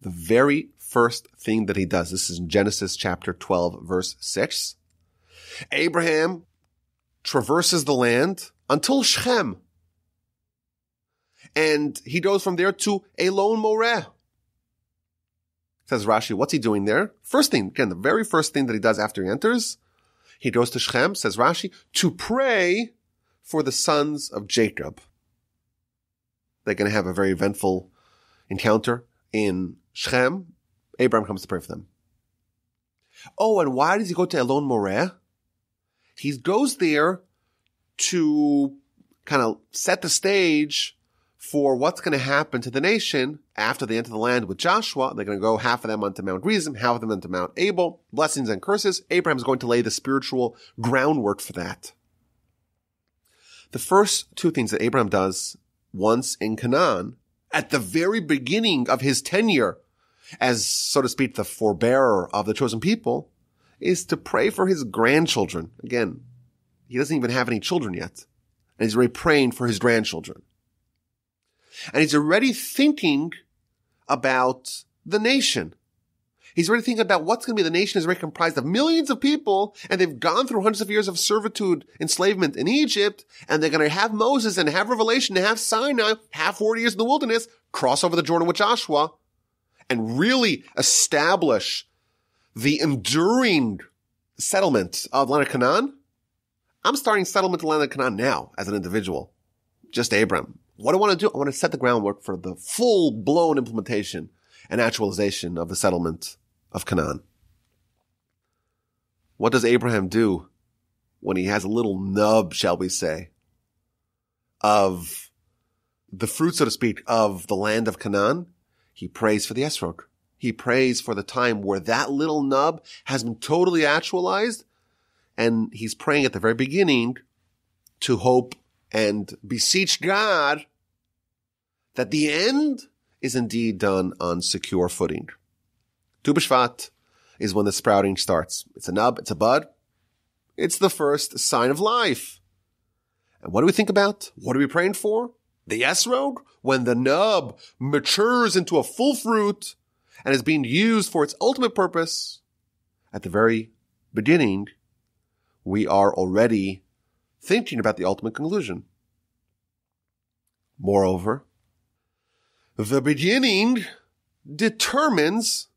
the very first thing that he does, this is in Genesis chapter twelve, verse six, Abraham traverses the land until Shechem. And he goes from there to Elon Moreh. Says Rashi, what's he doing there? First thing, again, the very first thing that he does after he enters, he goes to Shechem, says Rashi, to pray for the sons of Jacob. They're going to have a very eventful encounter in Shechem. Abraham comes to pray for them. Oh, and why does he go to Elon Moreh? He goes there to kind of set the stage for what's going to happen to the nation after they enter the land with Joshua. They're going to go half of them onto Mount Gerizim, half of them onto Mount Abel, blessings and curses. Abraham's going to lay the spiritual groundwork for that. The first two things that Abraham does once in Canaan, at the very beginning of his tenure as, so to speak, the forebearer of the chosen people, is to pray for his grandchildren. Again, he doesn't even have any children yet, and he's already praying for his grandchildren. And he's already thinking about the nation. He's already thinking about what's going to be. The nation is already comprised of millions of people, and they've gone through hundreds of years of servitude, enslavement in Egypt, and they're going to have Moses and have Revelation and have Sinai, have forty years in the wilderness, cross over the Jordan with Joshua, and really establish the enduring settlement of the land of Canaan. I'm starting settlement of the land of Canaan now as an individual, just Abram. What do I want to do? I want to set the groundwork for the full-blown implementation and actualization of the settlement of Canaan. What does Abraham do when he has a little nub, shall we say, of the fruit, so to speak, of the land of Canaan? He prays for the etrog. He prays for the time where that little nub has been totally actualized, and he's praying at the very beginning to hope and beseech God that the end is indeed done on secure footing. Tu B'Shvat is when the sprouting starts. It's a nub, it's a bud. It's the first sign of life. And what do we think about? What are we praying for? The etrog, when the nub matures into a full fruit and is being used for its ultimate purpose. At the very beginning, we are already thinking about the ultimate conclusion. Moreover, the beginning determines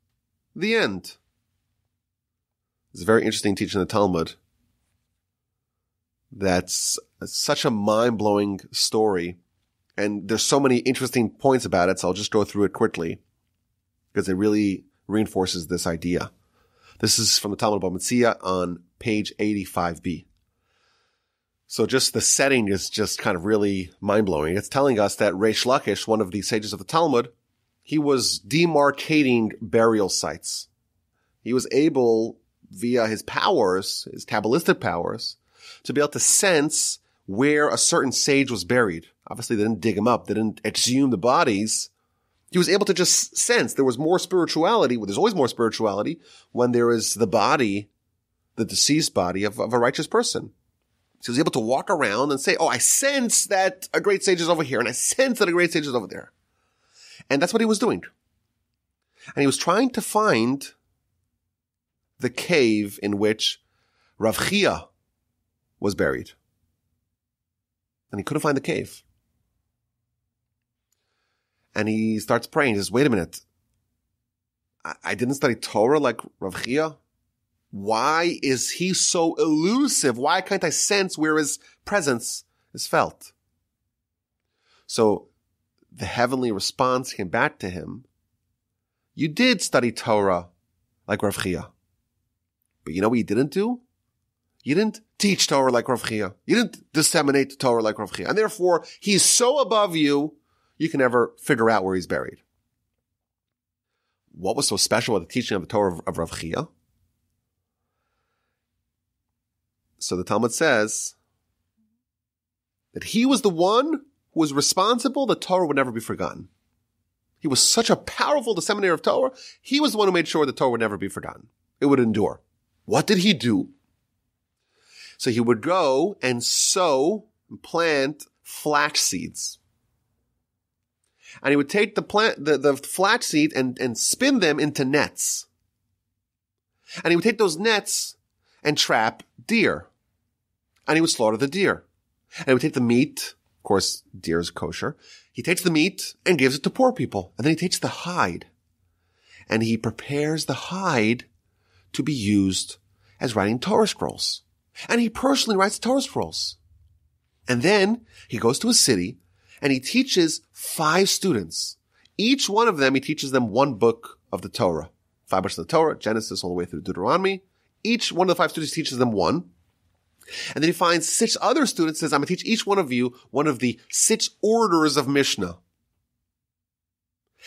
the end. It's a very interesting teaching in the Talmud. That's such a mind-blowing story, and there's so many interesting points about it, so I'll just go through it quickly, because it really reinforces this idea. This is from the Talmud of Rav Chia on page eighty-five b. So just the setting is just kind of really mind-blowing. It's telling us that Reish Lakish, one of the sages of the Talmud, he was demarcating burial sites. He was able, via his powers, his Kabbalistic powers, to be able to sense where a certain sage was buried. Obviously, they didn't dig him up. They didn't exhume the bodies. He was able to just sense there was more spirituality. Well, there's always more spirituality when there is the body, the deceased body of, of a righteous person. So he was able to walk around and say, oh, I sense that a great sage is over here, and I sense that a great sage is over there. And that's what he was doing. And he was trying to find the cave in which Rav Chia was buried. And he couldn't find the cave. And he starts praying. He says, wait a minute. I, I didn't study Torah like Rav Chia. Why is he so elusive? Why can't I sense where his presence is felt? So the heavenly response came back to him. You did study Torah like Rav Chia. But you know what you didn't do? You didn't teach Torah like Rav Chia. You didn't disseminate Torah like Rav Chia. And therefore, he's so above you, you can never figure out where he's buried. What was so special about the teaching of the Torah of, of Rav Chia? So the Talmud says that he was the one who was responsible. The Torah would never be forgotten. He was such a powerful disseminator of Torah. He was the one who made sure the Torah would never be forgotten. It would endure. What did he do? So he would go and sow and plant flax seeds. And he would take the plant, the, the flax seed and, and spin them into nets. And he would take those nets and trap deer. And he would slaughter the deer. And he would take the meat. Of course, deer is kosher. He takes the meat and gives it to poor people. And then he takes the hide. And he prepares the hide to be used as writing Torah scrolls. And he personally writes Torah scrolls. And then he goes to a city and he teaches five students. Each one of them, he teaches them one book of the Torah. Five books of the Torah, Genesis all the way through Deuteronomy. Each one of the five students teaches them one. And then he finds six other students and says, I'm going to teach each one of you one of the six orders of Mishnah.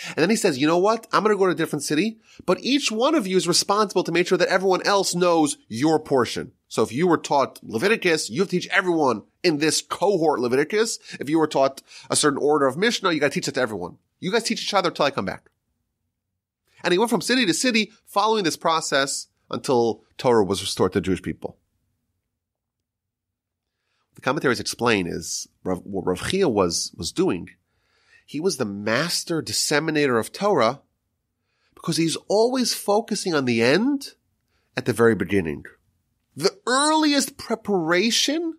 And then he says, you know what? I'm going to go to a different city, but each one of you is responsible to make sure that everyone else knows your portion. So if you were taught Leviticus, you have to teach everyone in this cohort Leviticus. If you were taught a certain order of Mishnah, you got to teach it to everyone. You guys teach each other till I come back. And he went from city to city following this process until Torah was restored to Jewish people. The commentaries explain is what Rav Chia was, was doing. He was the master disseminator of Torah because he's always focusing on the end at the very beginning. The earliest preparation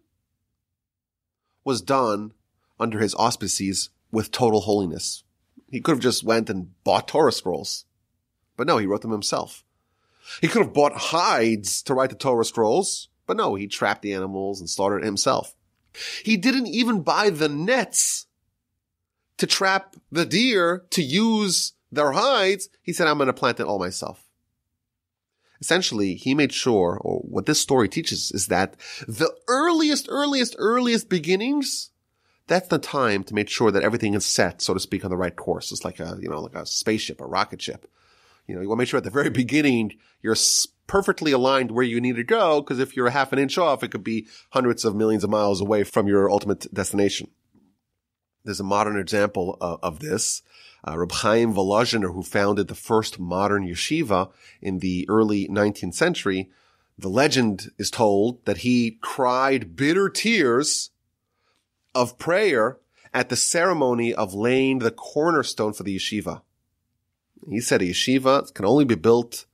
was done under his auspices with total holiness. He could have just went and bought Torah scrolls, but no, he wrote them himself. He could have bought hides to write the Torah scrolls, but no, he trapped the animals and slaughtered himself. He didn't even buy the nets to trap the deer to use their hides. He said, I'm going to plant it all myself. Essentially, he made sure, or what this story teaches, is that the earliest, earliest, earliest beginnings, that's the time to make sure that everything is set, so to speak, on the right course. It's like a, you know, like a spaceship, a rocket ship. You know, you want to make sure at the very beginning you're perfectly aligned where you need to go, because if you're a half an inch off, it could be hundreds of millions of miles away from your ultimate destination. There's a modern example of, of this. Uh, Reb Chaim Volozhiner, who founded the first modern yeshiva in the early nineteenth century, the legend is told that he cried bitter tears of prayer at the ceremony of laying the cornerstone for the yeshiva. He said a yeshiva can only be built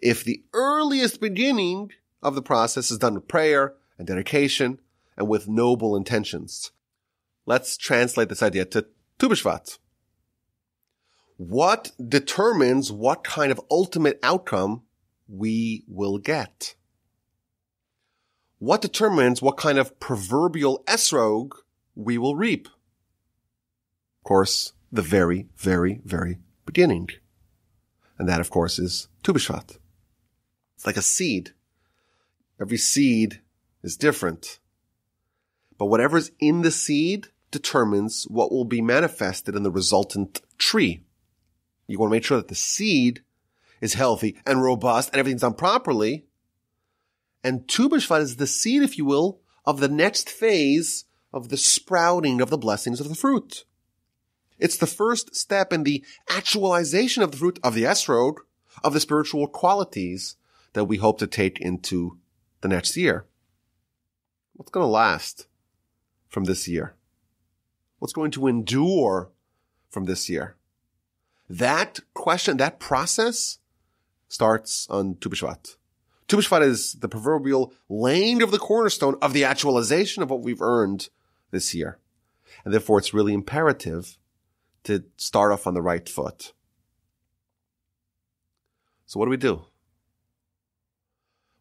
if the earliest beginning of the process is done with prayer and dedication and with noble intentions. Let's translate this idea to Tu B'Shvat. What determines what kind of ultimate outcome we will get? What determines what kind of proverbial etrog we will reap? Of course, the very, very, very beginning. And that, of course, is Tu B'Shvat. It's like a seed. Every seed is different. But whatever's in the seed determines what will be manifested in the resultant tree. You want to make sure that the seed is healthy and robust and everything's done properly. And Tu B'Shvat is the seed, if you will, of the next phase of the sprouting of the blessings of the fruit. It's the first step in the actualization of the fruit of the etrog, of the spiritual qualities that we hope to take into the next year. What's going to last from this year? What's going to endure from this year? That question, that process starts on Tu B'Shvat. Tu B'Shvat is the proverbial laying of the cornerstone of the actualization of what we've earned this year. And therefore, it's really imperative to start off on the right foot. So what do we do?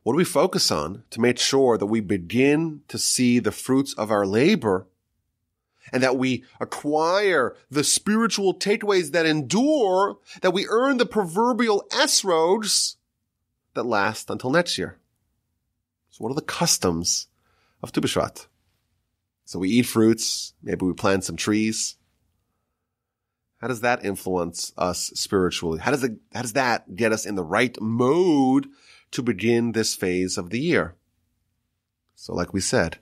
What do we focus on to make sure that we begin to see the fruits of our labor and that we acquire the spiritual takeaways that endure, that we earn the proverbial etrogs that last until next year? So what are the customs of Tu B'Shvat? So we eat fruits, maybe we plant some trees. How does that influence us spiritually? How does it, how does that get us in the right mode to begin this phase of the year? So like we said,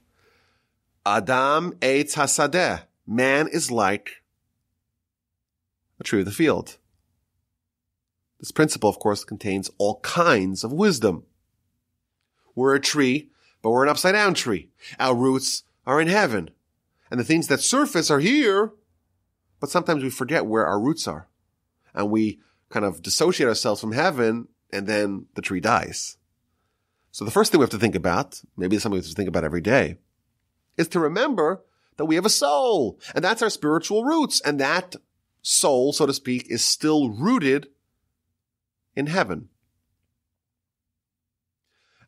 Adam eitz hasadeh. Man is like a tree of the field. This principle, of course, contains all kinds of wisdom. We're a tree, but we're an upside-down tree. Our roots are in heaven. And the things that surface are here, but sometimes we forget where our roots are. And we kind of dissociate ourselves from heaven, and then the tree dies. So the first thing we have to think about, maybe something we have to think about every day, is to remember that we have a soul. And that's our spiritual roots. And that soul, so to speak, is still rooted in heaven.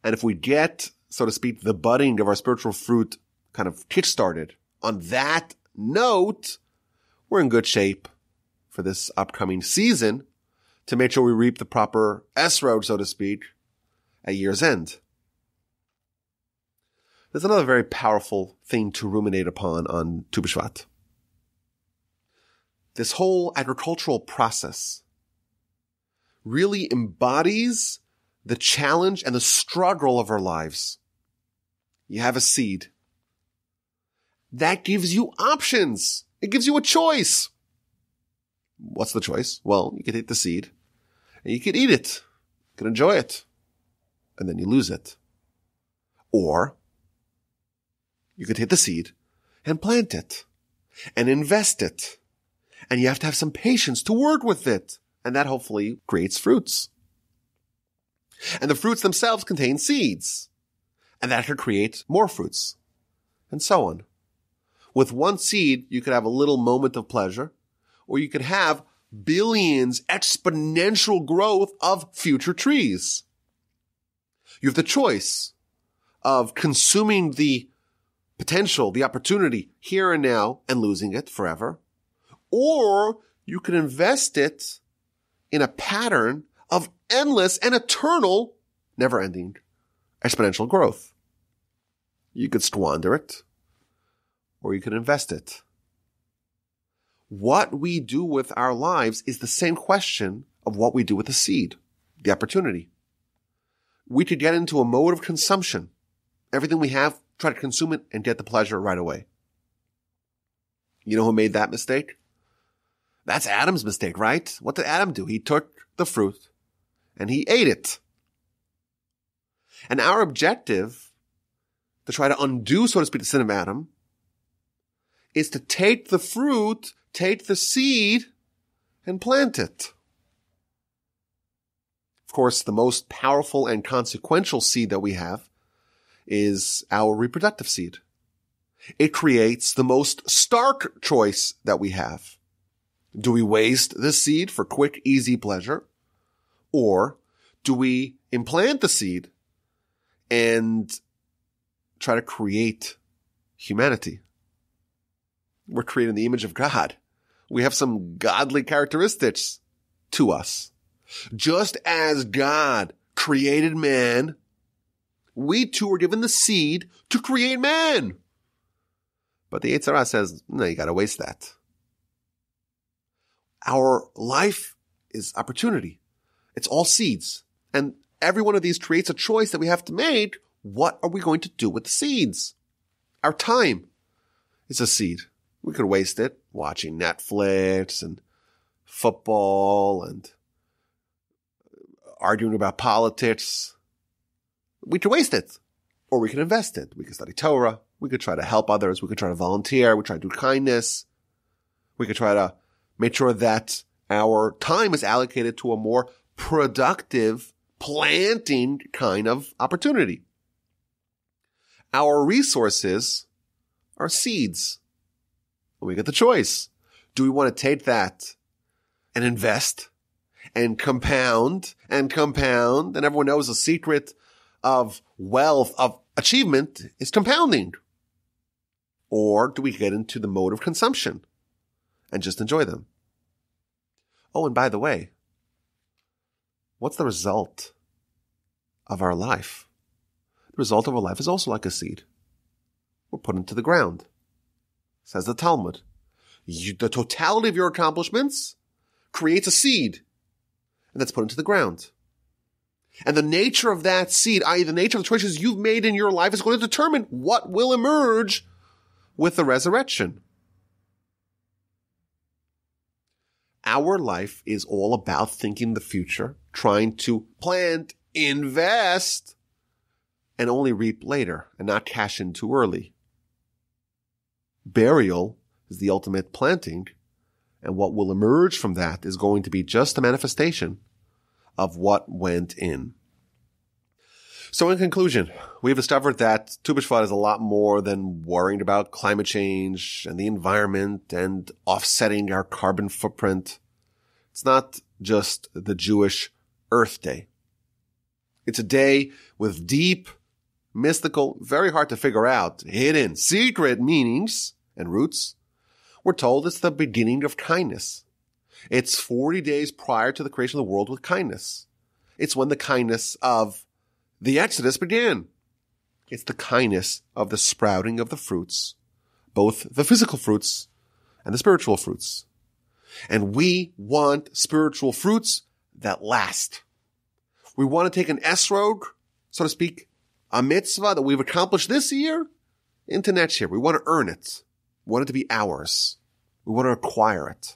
And if we get, so to speak, the budding of our spiritual fruit kind of kickstarted on that note, we're in good shape for this upcoming season to make sure we reap the proper etrog, so to speak, at year's end. There's another very powerful thing to ruminate upon on Tu B'Shvat. This whole agricultural process really embodies the challenge and the struggle of our lives. You have a seed. That gives you options. It gives you a choice. What's the choice? Well, you could take the seed and you could eat it. You could enjoy it. And then you lose it. Or you could take the seed and plant it and invest it. And you have to have some patience to work with it. And that hopefully creates fruits. And the fruits themselves contain seeds. And that could create more fruits. And so on. With one seed, you could have a little moment of pleasure, or you could have billions exponential growth of future trees. You have the choice of consuming the potential, the opportunity here and now and losing it forever, or you can invest it in a pattern of endless and eternal, never-ending exponential growth. You could squander it, or you could invest it. What we do with our lives is the same question of what we do with the seed, the opportunity. We could get into a mode of consumption. Everything we have, try to consume it and get the pleasure right away. You know who made that mistake? That's Adam's mistake, right? What did Adam do? He took the fruit and he ate it. And our objective, to try to undo, so to speak, the sin of Adam, is to take the fruit, take the seed, and plant it. Of course, the most powerful and consequential seed that we have is our reproductive seed. It creates the most stark choice that we have. Do we waste this seed for quick, easy pleasure? Or do we implant the seed and try to create humanity? We're created in the image of God. We have some godly characteristics to us. Just as God created man, we too were given the seed to create man. But the Yetzer Hara says, no, you got to waste that. Our life is opportunity. It's all seeds. And every one of these creates a choice that we have to make. What are we going to do with the seeds? Our time is a seed. We could waste it watching Netflix and football and arguing about politics. We could waste it, or we could invest it. We could study Torah. We could try to help others. We could try to volunteer. We could try to do kindness. We could try to make sure that our time is allocated to a more productive, planting kind of opportunity. Our resources are seeds. We get the choice. Do we want to take that and invest and compound and compound? And everyone knows the secret of wealth, of achievement is compounding. Or do we get into the mode of consumption and just enjoy them? Oh, and by the way, what's the result of our life? The result of our life is also like a seed. We're put into the ground. Says the Talmud, you, the totality of your accomplishments creates a seed, and that's put into the ground. And the nature of that seed, that is the nature of the choices you've made in your life, is going to determine what will emerge with the resurrection. Our life is all about thinking the future, trying to plant, invest, and only reap later and not cash in too early. Burial is the ultimate planting, and what will emerge from that is going to be just a manifestation of what went in. So in conclusion, we've discovered that Tu B'Shvat is a lot more than worrying about climate change and the environment and offsetting our carbon footprint. It's not just the Jewish Earth Day. It's a day with deep, mystical, very hard to figure out, hidden, secret meanings and roots. We're told it's the beginning of kindness. It's forty days prior to the creation of the world with kindness. It's when the kindness of the Exodus began. It's the kindness of the sprouting of the fruits, both the physical fruits and the spiritual fruits. And we want spiritual fruits that last. We want to take an etrog, so to speak, a mitzvah that we've accomplished this year into next year. We want to earn it. We want it to be ours. We want to acquire it.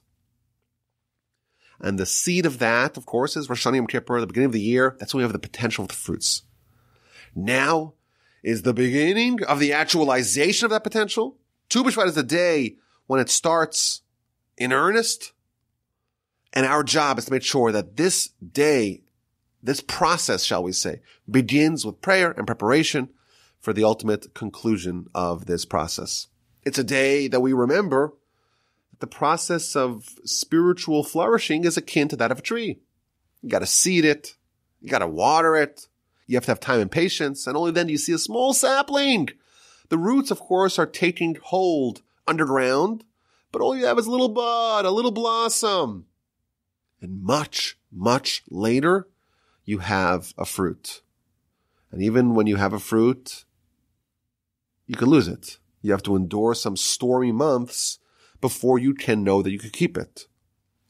And the seed of that, of course, is Rosh Hashanah Yom Kippur, the beginning of the year. That's when we have the potential of the fruits. Now is the beginning of the actualization of that potential. Tu B'Shvat is the day when it starts in earnest. And our job is to make sure that this day, this process, shall we say, begins with prayer and preparation for the ultimate conclusion of this process. It's a day that we remember that the process of spiritual flourishing is akin to that of a tree. You got to seed it. You got to water it. You have to have time and patience. And only then do you see a small sapling. The roots, of course, are taking hold underground, but all you have is a little bud, a little blossom. And much, much later, you have a fruit. And even when you have a fruit, you could lose it. You have to endure some stormy months before you can know that you can keep it.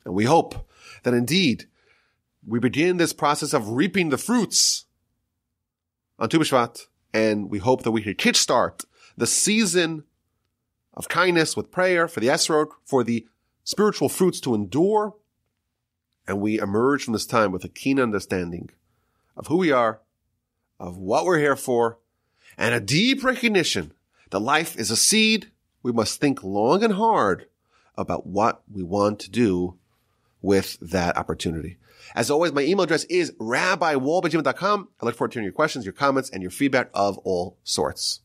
And we hope that indeed we begin this process of reaping the fruits on Tu B'Shvat, and we hope that we can kickstart the season of kindness with prayer for the etrog, for the spiritual fruits to endure, and we emerge from this time with a keen understanding of who we are, of what we're here for, and a deep recognition that life is a seed. We must think long and hard about what we want to do with that opportunity. As always, my email address is rabbi wall at gmail dot com. I look forward to hearing your questions, your comments, and your feedback of all sorts.